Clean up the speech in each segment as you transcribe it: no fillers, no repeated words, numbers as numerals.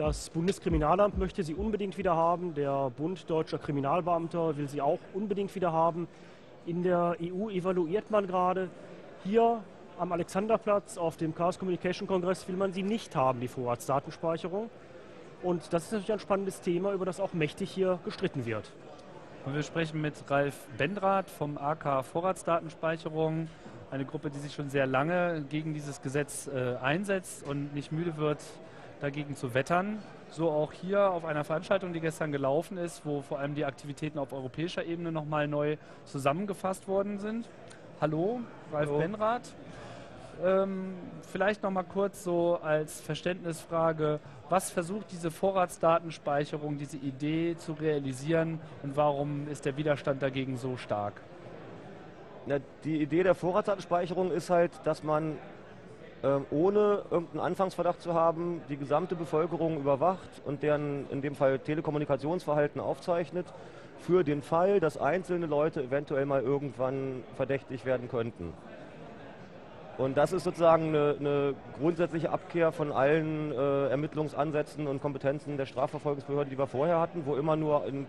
Das Bundeskriminalamt möchte sie unbedingt wieder haben. Der Bund Deutscher Kriminalbeamter will sie auch unbedingt wieder haben. In der EU evaluiert man gerade. Hier am Alexanderplatz auf dem Chaos Communication Kongress will man sie nicht haben, die Vorratsdatenspeicherung. Und das ist natürlich ein spannendes Thema, über das auch mächtig hier gestritten wird. Und wir sprechen mit Ralf Bendrath vom AK Vorratsdatenspeicherung. Eine Gruppe, die sich schon sehr lange gegen dieses Gesetz einsetzt und nicht müde wird, dagegen zu wettern. So auch hier auf einer Veranstaltung, die gestern gelaufen ist, wo vor allem die Aktivitäten auf europäischer Ebene nochmal neu zusammengefasst worden sind. Hallo, Ralf Bendrath. Vielleicht nochmal kurz so als Verständnisfrage, was versucht diese Vorratsdatenspeicherung, diese Idee zu realisieren und warum ist der Widerstand dagegen so stark? Na, die Idee der Vorratsdatenspeicherung ist halt, dass man ohne irgendeinen Anfangsverdacht zu haben, die gesamte Bevölkerung überwacht und deren, in dem Fall, Telekommunikationsverhalten aufzeichnet, für den Fall, dass einzelne Leute eventuell mal irgendwann verdächtig werden könnten. Und das ist sozusagen eine grundsätzliche Abkehr von allen Ermittlungsansätzen und Kompetenzen der Strafverfolgungsbehörde, die wir vorher hatten, wo immer nur in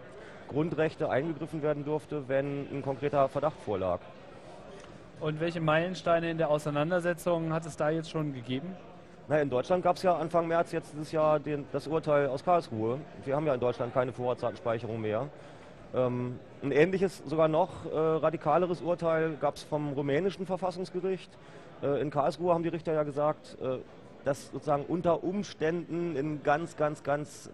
Grundrechte eingegriffen werden durfte, wenn ein konkreter Verdacht vorlag. Und welche Meilensteine in der Auseinandersetzung hat es da jetzt schon gegeben? Na, in Deutschland gab es ja Anfang März jetzt dieses Jahr das Urteil aus Karlsruhe. Wir haben ja in Deutschland keine Vorratsdatenspeicherung mehr. Ein ähnliches, sogar noch radikaleres Urteil gab es vom rumänischen Verfassungsgericht. In Karlsruhe haben die Richter ja gesagt, dass sozusagen unter Umständen in ganz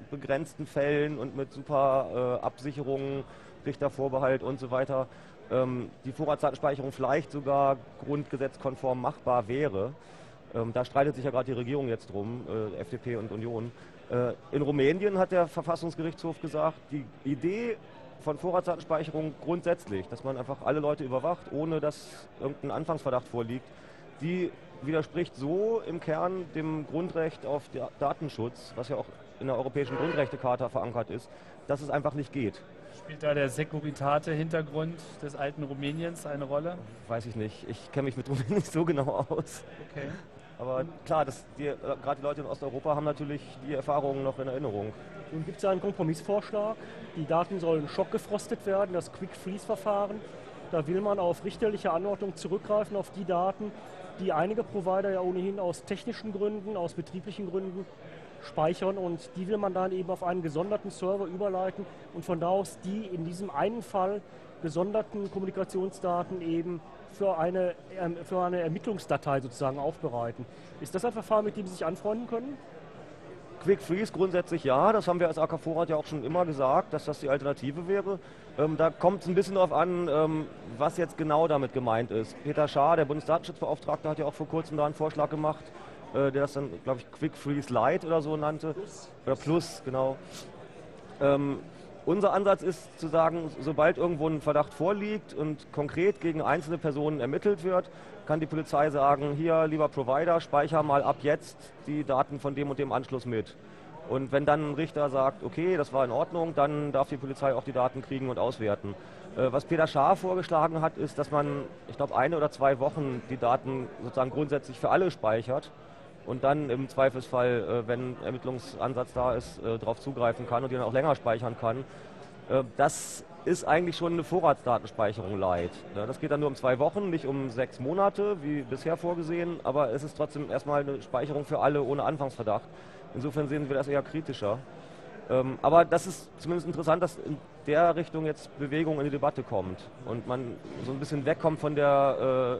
begrenzten Fällen und mit super Absicherungen, Richtervorbehalt und so weiter, die Vorratsdatenspeicherung vielleicht sogar grundgesetzkonform machbar wäre. Da streitet sich ja gerade die Regierung jetzt drum, FDP und Union. In Rumänien hat der Verfassungsgerichtshof gesagt, die Idee von Vorratsdatenspeicherung grundsätzlich, dass man einfach alle Leute überwacht, ohne dass irgendein Anfangsverdacht vorliegt, die widerspricht so im Kern dem Grundrecht auf Datenschutz, was ja auch in der Europäischen Grundrechtecharta verankert ist, dass es einfach nicht geht. Spielt da der Securitate-Hintergrund des alten Rumäniens eine Rolle? Weiß ich nicht. Ich kenne mich mit Rumänien nicht so genau aus. Okay. Aber klar, gerade die Leute in Osteuropa haben natürlich die Erfahrungen noch in Erinnerung. Nun gibt es einen Kompromissvorschlag. Die Daten sollen schockgefrostet werden, das Quick Freeze-Verfahren. Da will man auf richterliche Anordnung zurückgreifen, auf die Daten, die einige Provider ja ohnehin aus technischen Gründen, aus betrieblichen Gründen speichern, und die will man dann eben auf einen gesonderten Server überleiten und von da aus die in diesem einen Fall gesonderten Kommunikationsdaten eben für eine Ermittlungsdatei sozusagen aufbereiten. Ist das ein Verfahren, mit dem Sie sich anfreunden können? Quick Freeze grundsätzlich ja, das haben wir als AK Vorrat ja auch schon immer gesagt, dass das die Alternative wäre. Da kommt es ein bisschen darauf an, was jetzt genau damit gemeint ist. Peter Schaar, der Bundesdatenschutzbeauftragte, hat ja auch vor kurzem da einen Vorschlag gemacht, der das dann, glaube ich, Quick Freeze Light oder so nannte. Oder Plus, genau. Unser Ansatz ist zu sagen, sobald irgendwo ein Verdacht vorliegt und konkret gegen einzelne Personen ermittelt wird, kann die Polizei sagen, hier, lieber Provider, speicher mal ab jetzt die Daten von dem und dem Anschluss mit. Und wenn dann ein Richter sagt, okay, das war in Ordnung, dann darf die Polizei auch die Daten kriegen und auswerten. Was Peter Schaar vorgeschlagen hat, ist, dass man, ich glaube, 1 oder 2 Wochen die Daten sozusagen grundsätzlich für alle speichert. Und dann im Zweifelsfall, wenn Ermittlungsansatz da ist, darauf zugreifen kann und die dann auch länger speichern kann. Das ist eigentlich schon eine Vorratsdatenspeicherung light. Das geht dann nur um 2 Wochen, nicht um 6 Monate, wie bisher vorgesehen. Aber es ist trotzdem erstmal eine Speicherung für alle ohne Anfangsverdacht. Insofern sehen wir das eher kritischer. Aber das ist zumindest interessant, dass in der Richtung jetzt Bewegung in die Debatte kommt. Und man so ein bisschen wegkommt von der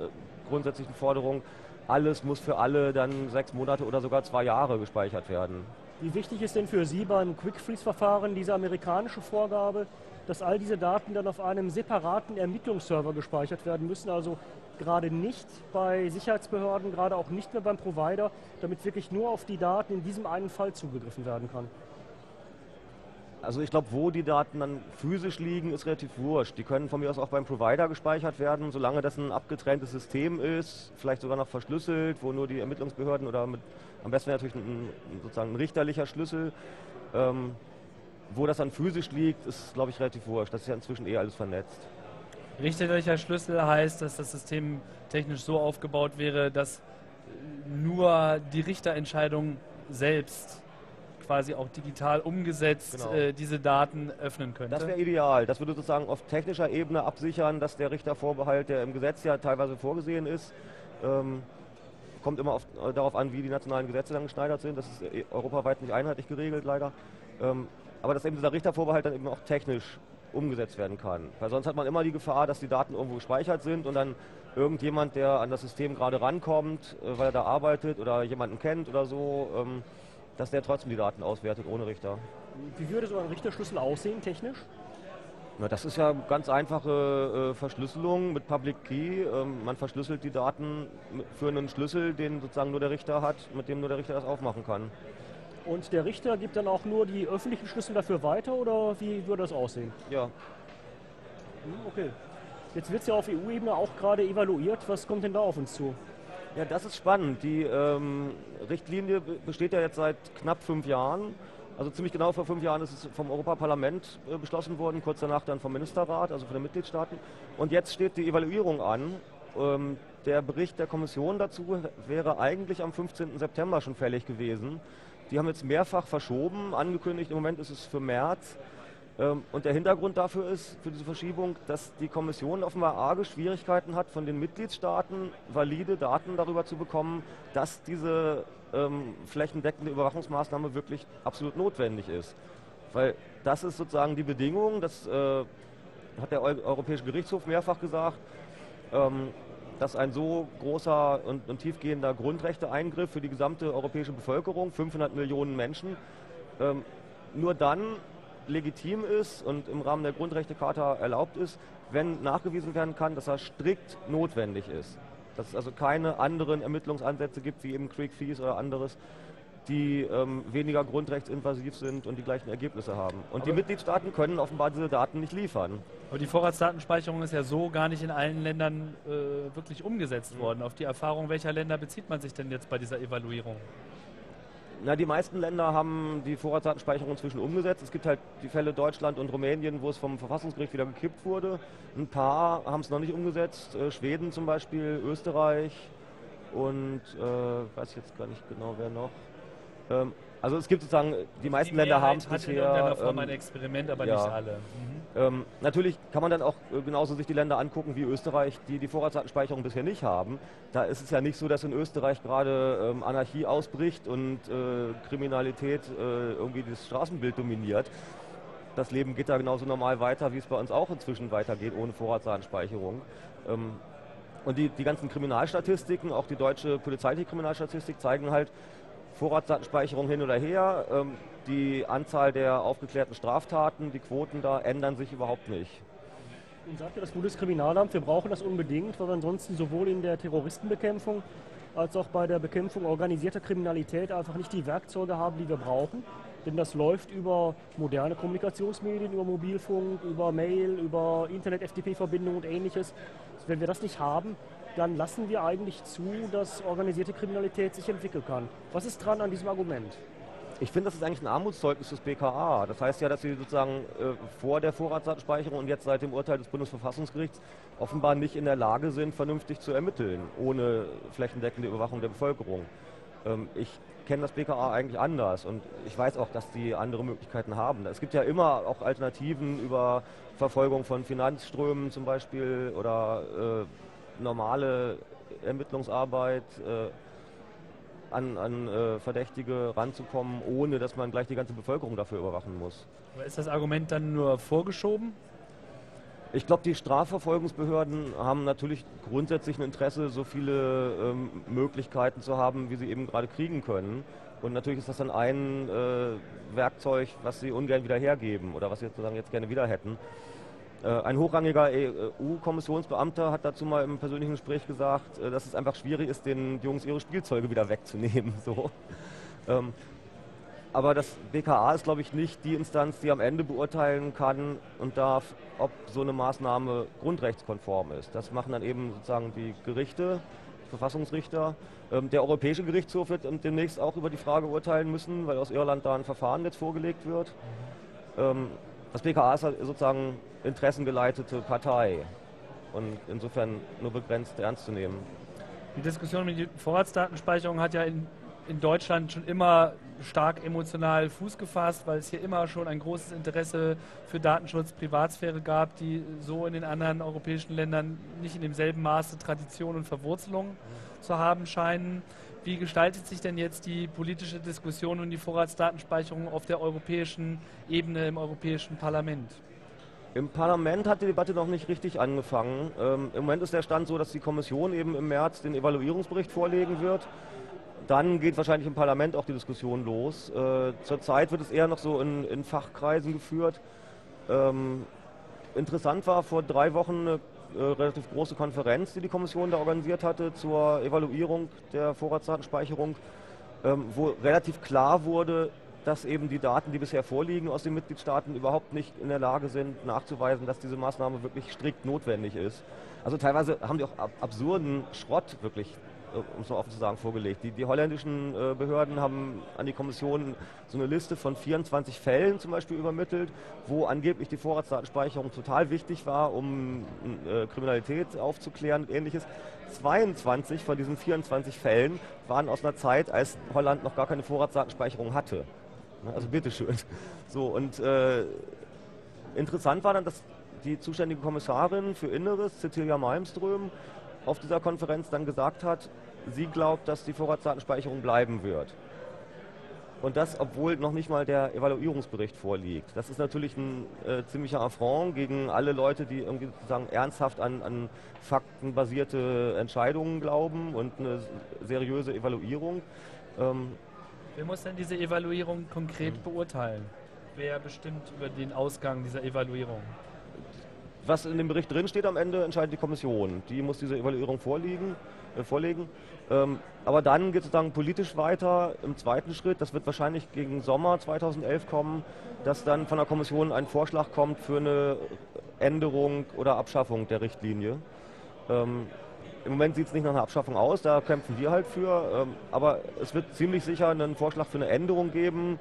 grundsätzlichen Forderung, alles muss für alle dann 6 Monate oder sogar 2 Jahre gespeichert werden. Wie wichtig ist denn für Sie beim Quick-Freeze-Verfahren diese amerikanische Vorgabe, dass all diese Daten dann auf einem separaten Ermittlungsserver gespeichert werden müssen, also gerade nicht bei Sicherheitsbehörden, gerade auch nicht mehr beim Provider, damit wirklich nur auf die Daten in diesem einen Fall zugegriffen werden kann? Also ich glaube, wo die Daten dann physisch liegen, ist relativ wurscht. Die können von mir aus auch beim Provider gespeichert werden, solange das ein abgetrenntes System ist, vielleicht sogar noch verschlüsselt, wo nur die Ermittlungsbehörden oder mit, am besten natürlich sozusagen ein richterlicher Schlüssel, wo das dann physisch liegt, ist, glaube ich, relativ wurscht. Das ist ja inzwischen eh alles vernetzt. Richterlicher Schlüssel heißt, dass das System technisch so aufgebaut wäre, dass nur die Richterentscheidung selbst quasi auch digital umgesetzt diese Daten öffnen könnte? Das wäre ideal. Das würde sozusagen auf technischer Ebene absichern, dass der Richtervorbehalt, der im Gesetz ja teilweise vorgesehen ist, kommt immer darauf an, wie die nationalen Gesetze dann geschneidert sind. Das ist europaweit nicht einheitlich geregelt, leider. Aber dass eben dieser Richtervorbehalt dann eben auch technisch umgesetzt werden kann. Weil sonst hat man immer die Gefahr, dass die Daten irgendwo gespeichert sind und dann irgendjemand, der an das System gerade rankommt, weil er da arbeitet oder jemanden kennt oder so, dass der trotzdem die Daten auswertet ohne Richter. Wie würde so ein Richterschlüssel aussehen technisch? Na, das ist ja ganz einfache Verschlüsselung mit Public Key. Man verschlüsselt die Daten für einen Schlüssel, den sozusagen nur der Richter hat, mit dem nur der Richter das aufmachen kann. Und der Richter gibt dann auch nur die öffentlichen Schlüssel dafür weiter, oder wie würde das aussehen? Ja. Okay. Jetzt wird es ja auf EU-Ebene auch gerade evaluiert. Was kommt denn da auf uns zu? Ja, das ist spannend. Die Richtlinie besteht ja jetzt seit knapp 5 Jahren. Also ziemlich genau vor 5 Jahren ist es vom Europaparlament beschlossen worden, kurz danach dann vom Ministerrat, also von den Mitgliedstaaten. Und jetzt steht die Evaluierung an. Der Bericht der Kommission dazu wäre eigentlich am 15. September schon fällig gewesen. Die haben jetzt mehrfach verschoben, angekündigt, im Moment ist es für März. Und der Hintergrund dafür ist, für diese Verschiebung, dass die Kommission offenbar arge Schwierigkeiten hat, von den Mitgliedstaaten valide Daten darüber zu bekommen, dass diese flächendeckende Überwachungsmaßnahme wirklich absolut notwendig ist. Weil das ist sozusagen die Bedingung, das hat der Europäische Gerichtshof mehrfach gesagt, dass ein so großer und tiefgehender Grundrechteeingriff für die gesamte europäische Bevölkerung, 500 Millionen Menschen, nur dann legitim ist und im Rahmen der Grundrechtecharta erlaubt ist, wenn nachgewiesen werden kann, dass er strikt notwendig ist. Dass es also keine anderen Ermittlungsansätze gibt, wie eben Quick Freeze oder anderes, die weniger grundrechtsinvasiv sind und die gleichen Ergebnisse haben. Und die Mitgliedstaaten können offenbar diese Daten nicht liefern. Aber die Vorratsdatenspeicherung ist ja so gar nicht in allen Ländern wirklich umgesetzt worden. Auf die Erfahrung welcher Länder bezieht man sich denn jetzt bei dieser Evaluierung? Na, die meisten Länder haben die Vorratsdatenspeicherung inzwischen umgesetzt. Es gibt halt die Fälle Deutschland und Rumänien, wo es vom Verfassungsgericht wieder gekippt wurde. Ein paar haben es noch nicht umgesetzt. Schweden zum Beispiel, Österreich und weiß ich jetzt gar nicht genau, wer noch. Also es gibt sozusagen, die meisten Länder haben es bisher. Die Mehrheit hat in irgendeiner Form ein Experiment, aber nicht alle. Natürlich kann man dann auch genauso sich die Länder angucken wie Österreich, die die Vorratsdatenspeicherung bisher nicht haben. Da ist es ja nicht so, dass in Österreich gerade Anarchie ausbricht und Kriminalität irgendwie das Straßenbild dominiert. Das Leben geht da genauso normal weiter, wie es bei uns auch inzwischen weitergeht, ohne Vorratsdatenspeicherung. Und die ganzen Kriminalstatistiken, auch die deutsche polizeiliche Kriminalstatistik, zeigen halt, Vorratsdatenspeicherung hin oder her, die Anzahl der aufgeklärten Straftaten, die Quoten da ändern sich überhaupt nicht. Und sagt ja das Bundeskriminalamt, wir brauchen das unbedingt, weil wir ansonsten sowohl in der Terroristenbekämpfung als auch bei der Bekämpfung organisierter Kriminalität einfach nicht die Werkzeuge haben, die wir brauchen. Denn das läuft über moderne Kommunikationsmedien, über Mobilfunk, über Mail, über Internet-FTP-Verbindungen und ähnliches. Wenn wir das nicht haben, dann lassen wir eigentlich zu, dass organisierte Kriminalität sich entwickeln kann. Was ist dran an diesem Argument? Ich finde, das ist eigentlich ein Armutszeugnis des BKA. Das heißt ja, dass sie sozusagen vor der Vorratsdatenspeicherung und jetzt seit dem Urteil des Bundesverfassungsgerichts offenbar nicht in der Lage sind, vernünftig zu ermitteln, ohne flächendeckende Überwachung der Bevölkerung. Ich kenne das BKA eigentlich anders und ich weiß auch, dass die andere Möglichkeiten haben. Es gibt ja immer auch Alternativen über Verfolgung von Finanzströmen zum Beispiel oder normale Ermittlungsarbeit an Verdächtige ranzukommen, ohne dass man gleich die ganze Bevölkerung dafür überwachen muss. Aber ist das Argument dann nur vorgeschoben? Ich glaube, die Strafverfolgungsbehörden haben natürlich grundsätzlich ein Interesse, so viele Möglichkeiten zu haben, wie sie eben gerade kriegen können. Und natürlich ist das dann ein Werkzeug, was sie ungern wieder hergeben oder was sie sozusagen jetzt gerne wieder hätten. Ein hochrangiger EU-Kommissionsbeamter hat dazu mal im persönlichen Gespräch gesagt, dass es einfach schwierig ist, den Jungs ihre Spielzeuge wieder wegzunehmen. So. Aber das BKA ist, glaube ich, nicht die Instanz, die am Ende beurteilen kann und darf, ob so eine Maßnahme grundrechtskonform ist. Das machen dann eben sozusagen die Gerichte, die Verfassungsrichter. Der Europäische Gerichtshof wird demnächst auch über die Frage urteilen müssen, weil aus Irland da ein Verfahren jetzt vorgelegt wird. Das BKA ist halt sozusagen interessengeleitete Partei und insofern nur begrenzt ernst zu nehmen. Die Diskussion mit der Vorratsdatenspeicherung hat ja in in Deutschland schon immer stark emotional Fuß gefasst, weil es hier immer schon ein großes Interesse für Datenschutz, Privatsphäre gab, die so in den anderen europäischen Ländern nicht in demselben Maße Tradition und Verwurzelung zu haben scheinen. Wie gestaltet sich denn jetzt die politische Diskussion um die Vorratsdatenspeicherung auf der europäischen Ebene im Europäischen Parlament? Im Parlament hat die Debatte noch nicht richtig angefangen. Im Moment ist der Stand so, dass die Kommission eben im März den Evaluierungsbericht vorlegen wird. Dann geht wahrscheinlich im Parlament auch die Diskussion los. Zurzeit wird es eher noch so in Fachkreisen geführt. Interessant war vor 3 Wochen eine relativ große Konferenz, die die Kommission da organisiert hatte zur Evaluierung der Vorratsdatenspeicherung, wo relativ klar wurde, dass eben die Daten, die bisher vorliegen aus den Mitgliedstaaten, überhaupt nicht in der Lage sind, nachzuweisen, dass diese Maßnahme wirklich strikt notwendig ist. Also teilweise haben die auch absurden Schrott wirklich, um es mal offen zu sagen, vorgelegt. Die holländischen Behörden haben an die Kommission so eine Liste von 24 Fällen zum Beispiel übermittelt, wo angeblich die Vorratsdatenspeicherung total wichtig war, um Kriminalität aufzuklären und ähnliches. 22 von diesen 24 Fällen waren aus einer Zeit, als Holland noch gar keine Vorratsdatenspeicherung hatte. Also bitteschön. So, und interessant war dann, dass die zuständige Kommissarin für Inneres, Cecilia Malmström, auf dieser Konferenz dann gesagt hat, sie glaubt, dass die Vorratsdatenspeicherung bleiben wird. Und das, obwohl noch nicht mal der Evaluierungsbericht vorliegt. Das ist natürlich ein ziemlicher Affront gegen alle Leute, die irgendwie sozusagen ernsthaft an faktenbasierte Entscheidungen glauben und eine seriöse Evaluierung. Wer muss denn diese Evaluierung konkret beurteilen? Wer bestimmt über den Ausgang dieser Evaluierung? Was in dem Bericht drin steht, am Ende entscheidet die Kommission. Die muss diese Evaluierung vorlegen. Aber dann geht es sozusagen politisch weiter im zweiten Schritt. Das wird wahrscheinlich gegen Sommer 2011 kommen, dass dann von der Kommission ein Vorschlag kommt für eine Änderung oder Abschaffung der Richtlinie. Im Moment sieht es nicht nach einer Abschaffung aus, da kämpfen wir halt für. Aber es wird ziemlich sicher einen Vorschlag für eine Änderung geben.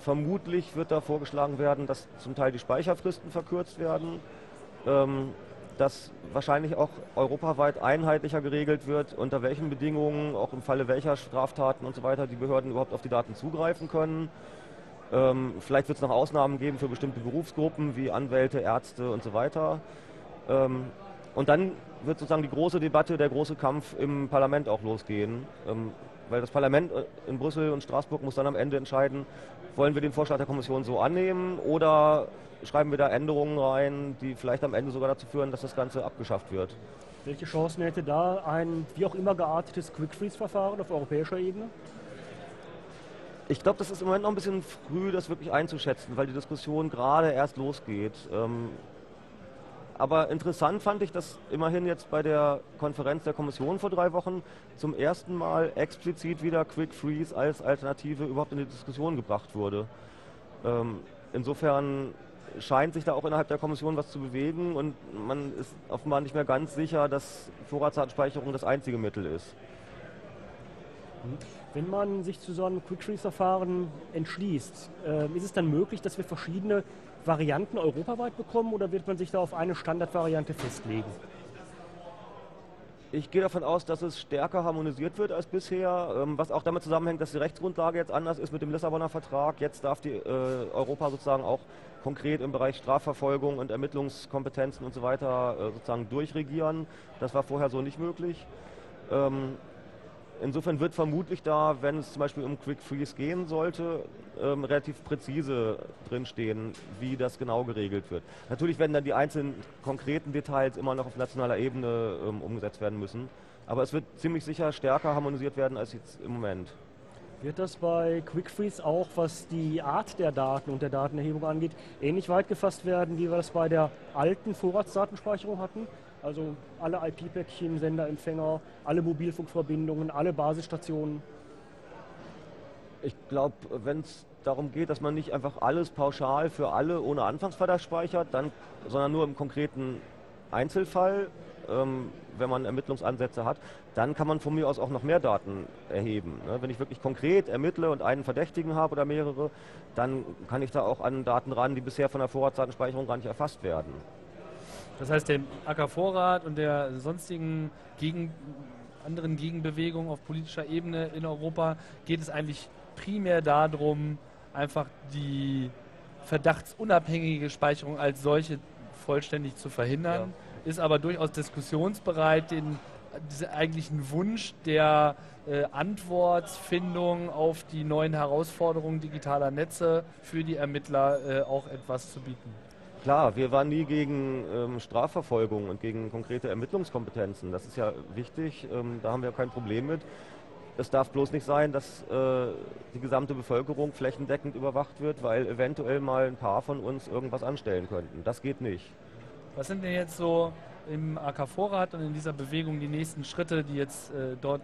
Vermutlich wird da vorgeschlagen werden, dass zum Teil die Speicherfristen verkürzt werden. Dass wahrscheinlich auch europaweit einheitlicher geregelt wird, unter welchen Bedingungen, auch im Falle welcher Straftaten und so weiter, die Behörden überhaupt auf die Daten zugreifen können. Vielleicht wird es noch Ausnahmen geben für bestimmte Berufsgruppen wie Anwälte, Ärzte und so weiter. Und dann wird sozusagen die große Debatte, der große Kampf im Parlament auch losgehen. Weil das Parlament in Brüssel und Straßburg muss dann am Ende entscheiden, wollen wir den Vorschlag der Kommission so annehmen oder schreiben wir da Änderungen rein, die vielleicht am Ende sogar dazu führen, dass das Ganze abgeschafft wird. Welche Chancen hätte da ein wie auch immer geartetes Quick Freeze-Verfahren auf europäischer Ebene? Ich glaube, das ist im Moment noch ein bisschen früh, das wirklich einzuschätzen, weil die Diskussion gerade erst losgeht. Aber interessant fand ich, dass immerhin jetzt bei der Konferenz der Kommission vor 3 Wochen zum ersten Mal explizit wieder Quick Freeze als Alternative überhaupt in die Diskussion gebracht wurde. Insofern scheint sich da auch innerhalb der Kommission was zu bewegen und man ist offenbar nicht mehr ganz sicher, dass Vorratsdatenspeicherung das einzige Mittel ist. Wenn man sich zu so einem Quick Freeze-Verfahren entschließt, ist es dann möglich, dass wir verschiedene Varianten europaweit bekommen oder wird man sich da auf eine Standardvariante festlegen? Ich gehe davon aus, dass es stärker harmonisiert wird als bisher, was auch damit zusammenhängt, dass die Rechtsgrundlage jetzt anders ist mit dem Lissabonner Vertrag. Jetzt darf die Europa sozusagen auch konkret im Bereich Strafverfolgung und Ermittlungskompetenzen und so weiter sozusagen durchregieren. Das war vorher so nicht möglich. Insofern wird vermutlich da, wenn es zum Beispiel um Quick Freeze gehen sollte, relativ präzise drinstehen, wie das genau geregelt wird. Natürlich werden dann die einzelnen konkreten Details immer noch auf nationaler Ebene umgesetzt werden müssen. Aber es wird ziemlich sicher stärker harmonisiert werden als jetzt im Moment. Wird das bei Quick Freeze auch, was die Art der Daten und der Datenerhebung angeht, ähnlich weit gefasst werden, wie wir das bei der alten Vorratsdatenspeicherung hatten? Also alle IP-Päckchen, Senderempfänger, alle Mobilfunkverbindungen, alle Basisstationen. Ich glaube, wenn es darum geht, dass man nicht einfach alles pauschal für alle ohne Anfangsverdacht speichert, dann, sondern nur im konkreten Einzelfall, wenn man Ermittlungsansätze hat, dann kann man von mir aus auch noch mehr Daten erheben. Wenn ich wirklich konkret ermittle und einen Verdächtigen habe oder mehrere, dann kann ich da auch an Daten ran, die bisher von der Vorratsdatenspeicherung gar nicht erfasst werden. Das heißt, dem AK-Vorrat und der sonstigen anderen Gegenbewegungen auf politischer Ebene in Europa geht es eigentlich primär darum, einfach die verdachtsunabhängige Speicherung als solche vollständig zu verhindern, ja. Ist aber durchaus diskussionsbereit, diesen eigentlichen Wunsch der Antwortfindung auf die neuen Herausforderungen digitaler Netze für die Ermittler auch etwas zu bieten. Klar, wir waren nie gegen Strafverfolgung und gegen konkrete Ermittlungskompetenzen. Das ist ja wichtig, da haben wir kein Problem mit. Es darf bloß nicht sein, dass die gesamte Bevölkerung flächendeckend überwacht wird, weil eventuell mal ein paar von uns irgendwas anstellen könnten. Das geht nicht. Was sind denn jetzt so im AK-Vorrat und in dieser Bewegung die nächsten Schritte, die jetzt dort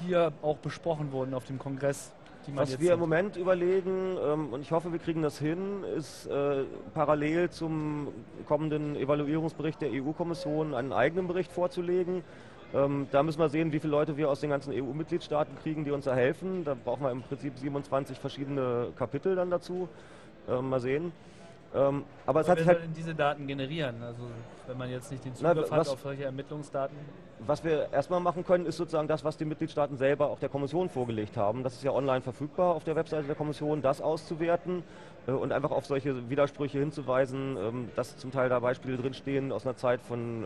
hier auch besprochen wurden auf dem Kongress? Was wir im Moment überlegen, und ich hoffe, wir kriegen das hin, ist parallel zum kommenden Evaluierungsbericht der EU-Kommission einen eigenen Bericht vorzulegen. Da müssen wir sehen, wie viele Leute wir aus den ganzen EU-Mitgliedstaaten kriegen, die uns da helfen. Da brauchen wir im Prinzip 27 verschiedene Kapitel dann dazu. Mal sehen. Aber es hat sich halt diese Daten generieren, also wenn man jetzt nicht den Zugriff hat auf solche Ermittlungsdaten? Was wir erstmal machen können, ist sozusagen das, was die Mitgliedstaaten selber auch der Kommission vorgelegt haben. Das ist ja online verfügbar auf der Webseite der Kommission, das auszuwerten und einfach auf solche Widersprüche hinzuweisen, dass zum Teil da Beispiele drinstehen aus einer Zeit von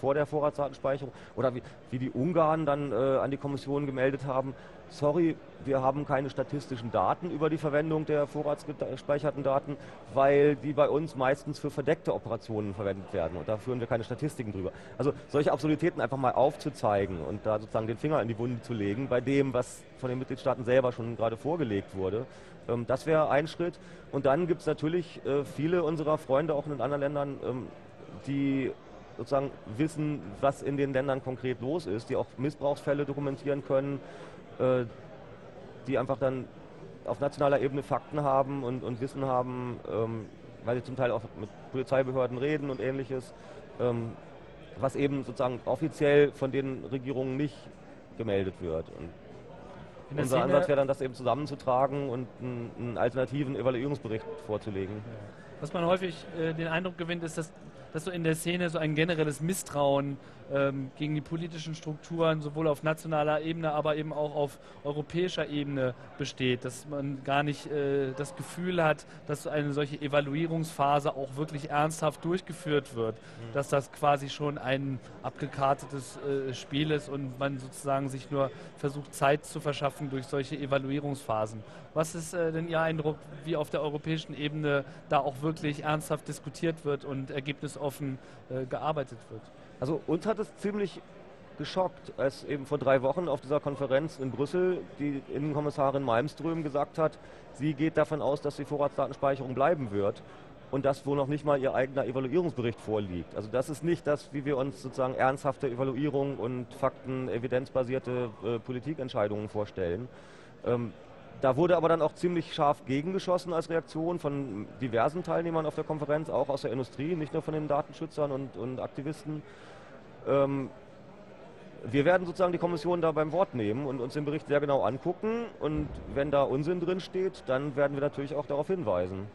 vor der Vorratsdatenspeicherung oder wie die Ungarn dann an die Kommission gemeldet haben. Sorry, wir haben keine statistischen Daten über die Verwendung der vorratsgespeicherten Daten, weil die bei uns meistens für verdeckte Operationen verwendet werden und da führen wir keine Statistiken drüber. Also solche Absurditäten einfach mal aufzuzeigen und da sozusagen den Finger in die Wunde zu legen bei dem, was von den Mitgliedstaaten selber schon gerade vorgelegt wurde, das wäre ein Schritt. Und dann gibt es natürlich viele unserer Freunde auch in anderen Ländern, die sozusagen wissen, was in den Ländern konkret los ist, die auch Missbrauchsfälle dokumentieren können, die einfach dann auf nationaler Ebene Fakten haben und Wissen haben, weil sie zum Teil auch mit Polizeibehörden reden und Ähnliches, was eben sozusagen offiziell von den Regierungen nicht gemeldet wird. Und unser Ansatz wäre dann, das eben zusammenzutragen und einen alternativen Evaluierungsbericht vorzulegen. Was man häufig den Eindruck gewinnt, ist, dass so in der Szene so ein generelles Misstrauen gegen die politischen Strukturen sowohl auf nationaler Ebene, aber eben auch auf europäischer Ebene besteht. Dass man gar nicht das Gefühl hat, dass eine solche Evaluierungsphase auch wirklich ernsthaft durchgeführt wird. Mhm. Dass das quasi schon ein abgekartetes Spiel ist und man sozusagen sich nur versucht, Zeit zu verschaffen durch solche Evaluierungsphasen. Was ist denn Ihr Eindruck, wie auf der europäischen Ebene da auch wirklich ernsthaft diskutiert wird und Ergebnisse offen gearbeitet wird? Also uns hat es ziemlich geschockt, als eben vor 3 Wochen auf dieser Konferenz in Brüssel die Innenkommissarin Malmström gesagt hat, sie geht davon aus, dass die Vorratsdatenspeicherung bleiben wird und dass wohl noch nicht mal ihr eigener Evaluierungsbericht vorliegt. Also das ist nicht das, wie wir uns sozusagen ernsthafte Evaluierung und fakten-, evidenzbasierte Politikentscheidungen vorstellen. Da wurde aber dann auch ziemlich scharf gegengeschossen als Reaktion von diversen Teilnehmern auf der Konferenz, auch aus der Industrie, nicht nur von den Datenschützern und Aktivisten. Wir werden sozusagen die Kommission da beim Wort nehmen und uns den Bericht sehr genau angucken. Und wenn da Unsinn drin steht, dann werden wir natürlich auch darauf hinweisen.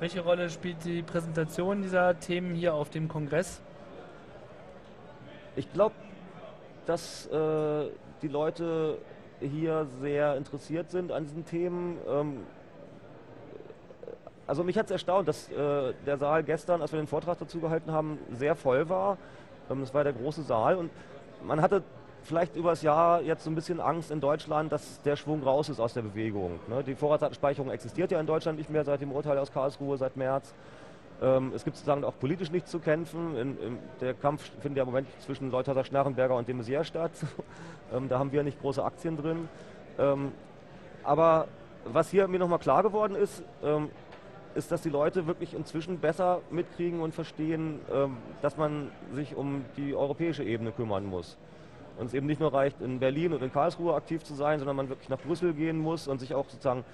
Welche Rolle spielt die Präsentation dieser Themen hier auf dem Kongress? Ich glaube, dass die Leute hier sehr interessiert sind an diesen Themen. Also mich hat es erstaunt, dass der Saal gestern, als wir den Vortrag dazu gehalten haben, sehr voll war. Das war der große Saal und man hatte vielleicht übers Jahr jetzt so ein bisschen Angst in Deutschland, dass der Schwung raus ist aus der Bewegung. Die Vorratsdatenspeicherung existiert ja in Deutschland nicht mehr seit dem Urteil aus Karlsruhe, seit März. Es gibt sozusagen auch politisch nichts zu kämpfen. Der Kampf findet ja im Moment zwischen Leutheusser-Schnarrenberger und de Maizière statt. Da haben wir nicht große Aktien drin. Aber was hier mir nochmal klar geworden ist, ist, dass die Leute wirklich inzwischen besser mitkriegen und verstehen, dass man sich um die europäische Ebene kümmern muss. Und es eben nicht nur reicht, in Berlin und in Karlsruhe aktiv zu sein, sondern man wirklich nach Brüssel gehen muss und sich auch sozusagen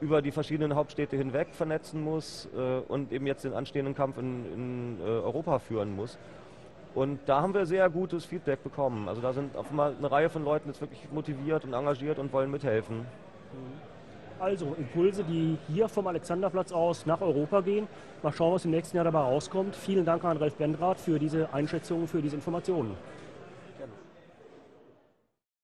über die verschiedenen Hauptstädte hinweg vernetzen muss und eben jetzt den anstehenden Kampf in Europa führen muss. Und da haben wir sehr gutes Feedback bekommen. Also da sind offenbar eine Reihe von Leuten jetzt wirklich motiviert und engagiert und wollen mithelfen. Also Impulse, die hier vom Alexanderplatz aus nach Europa gehen. Mal schauen, was im nächsten Jahr dabei rauskommt. Vielen Dank an Ralf Bendrath für diese Einschätzungen, für diese Informationen.